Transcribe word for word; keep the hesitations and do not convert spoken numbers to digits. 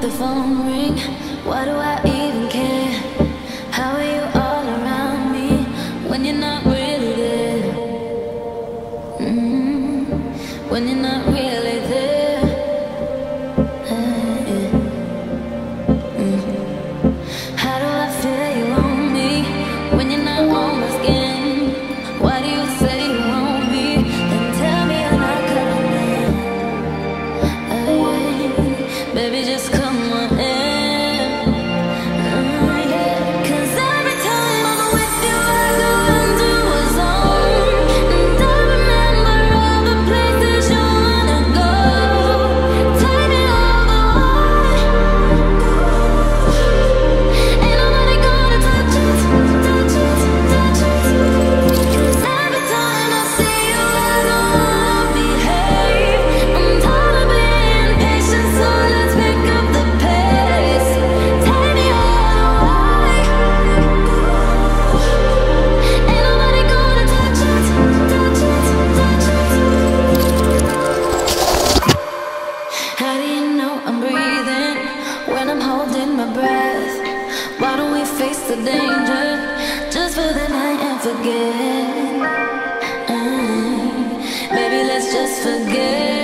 let the phone ring. Why do I even care? How are you all around me when you're not really there? Mm-hmm. When you're not really there. Mm-hmm. How do I feel you on me when you're not on my skin? Why do you say you want me and tell me I'm not coming in? Baby, just come. The danger, just for the night and forget. Uh, maybe let's just forget.